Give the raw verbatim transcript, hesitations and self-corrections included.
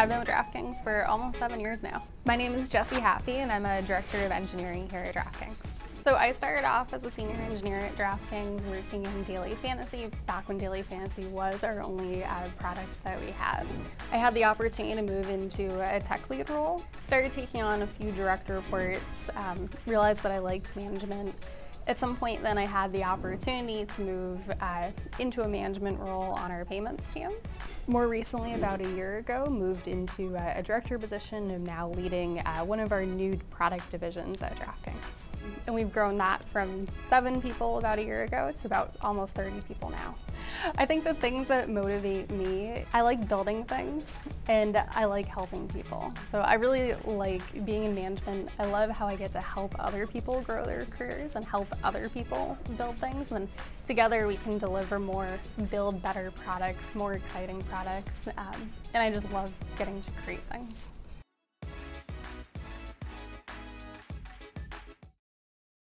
I've been with DraftKings for almost seven years now. My name is Jessie Haffey and I'm a Director of Engineering here at DraftKings. So I started off as a senior engineer at DraftKings working in Daily Fantasy back when Daily Fantasy was our only uh, product that we had. I had the opportunity to move into a tech lead role, started taking on a few direct reports, um, realized that I liked management. At some point then I had the opportunity to move uh, into a management role on our payments team. More recently, about a year ago, moved into uh, a director position and now leading uh, one of our new product divisions at DraftKings. And we've grown that from seven people about a year ago to about almost thirty people now. I think the things that motivate me, I like building things and I like helping people. So I really like being in management. I love how I get to help other people grow their careers and help other people build things, and together we can deliver more, build better products, more exciting products, um, and I just love getting to create things.